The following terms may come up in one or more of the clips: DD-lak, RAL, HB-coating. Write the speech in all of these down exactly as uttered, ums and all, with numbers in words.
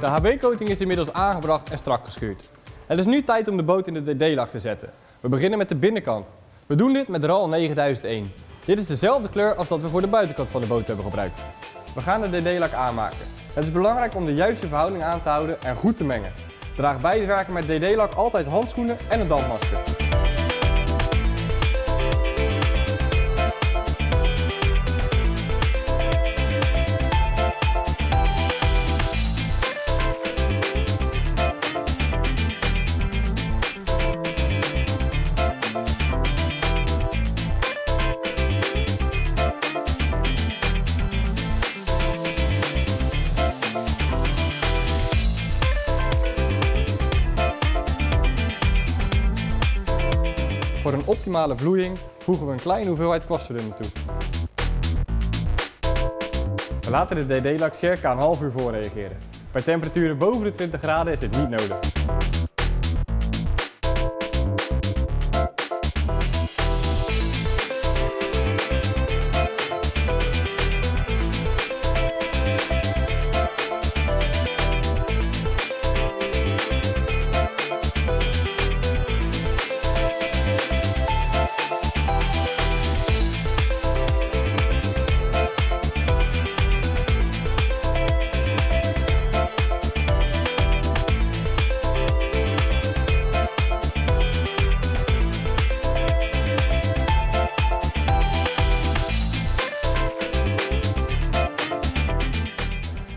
De H B-coating is inmiddels aangebracht en strak geschuurd. Het is nu tijd om de boot in de D D-lak te zetten. We beginnen met de binnenkant. We doen dit met RAL negenduizend één. Dit is dezelfde kleur als dat we voor de buitenkant van de boot hebben gebruikt. We gaan de D D-lak aanmaken. Het is belangrijk om de juiste verhouding aan te houden en goed te mengen. Draag bij het werken met D D-lak altijd handschoenen en een dampmasker. Voor een optimale vloeiing voegen we een kleine hoeveelheid kwastverdunnen toe. We laten de D D-lak circa een half uur voorreageren. Bij temperaturen boven de twintig graden is dit niet nodig.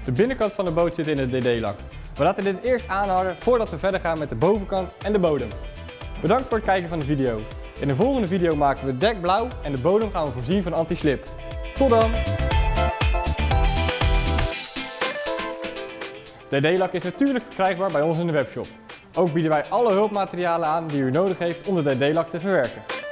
De binnenkant van de boot zit in de D D-lak. We laten dit eerst aanharden voordat we verder gaan met de bovenkant en de bodem. Bedankt voor het kijken van de video. In de volgende video maken we het dek blauw en de bodem gaan we voorzien van anti-slip. Tot dan! D D-lak is natuurlijk verkrijgbaar bij ons in de webshop. Ook bieden wij alle hulpmaterialen aan die u nodig heeft om de D D-lak te verwerken.